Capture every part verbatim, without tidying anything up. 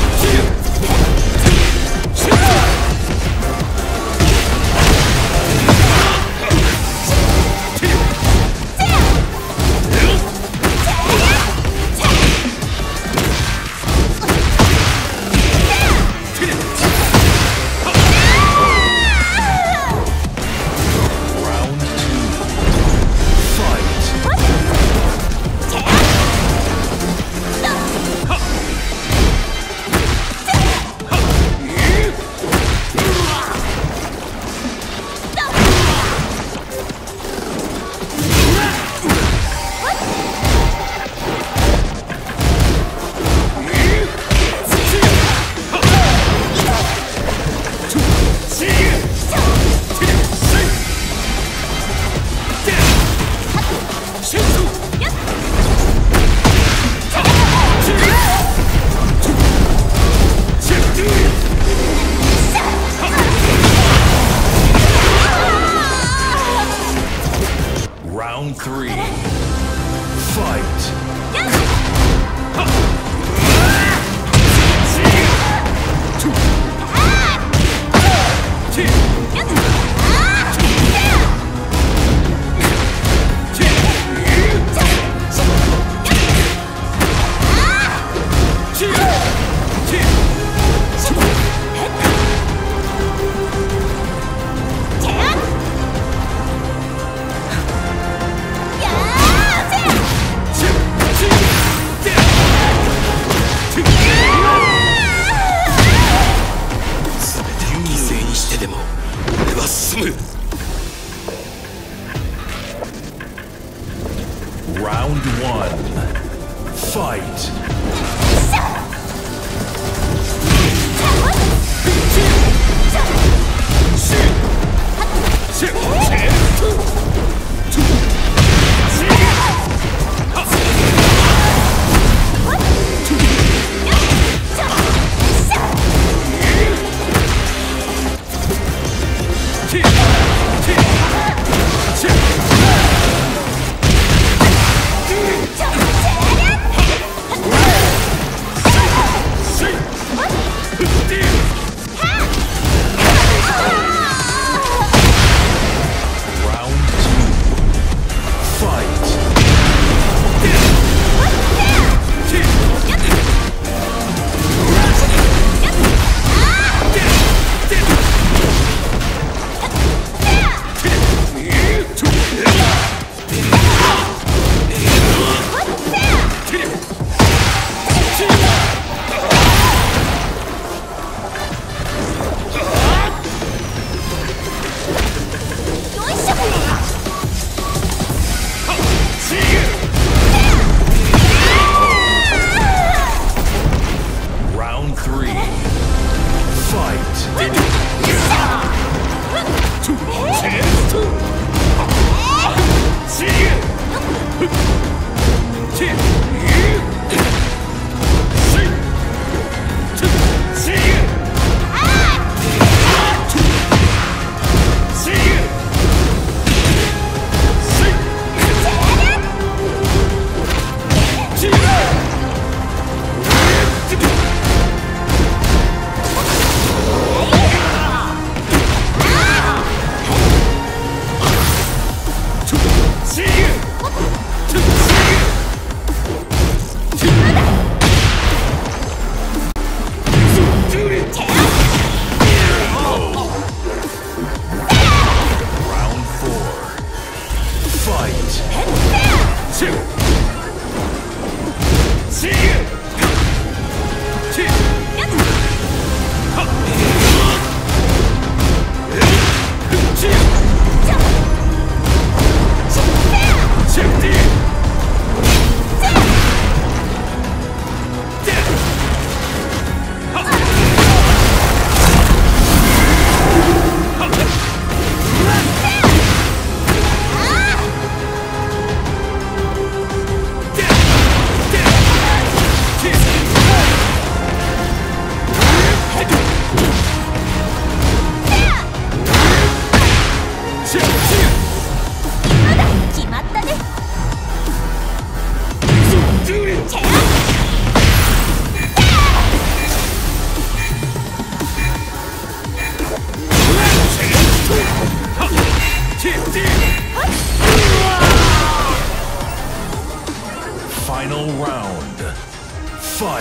Shoot!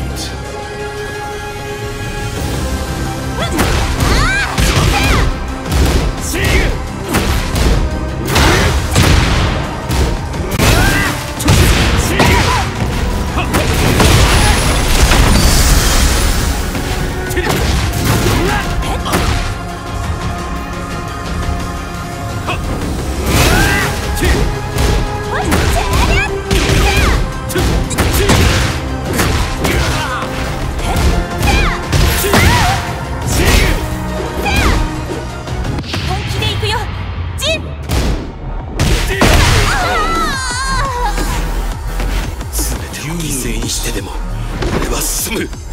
fight. Move!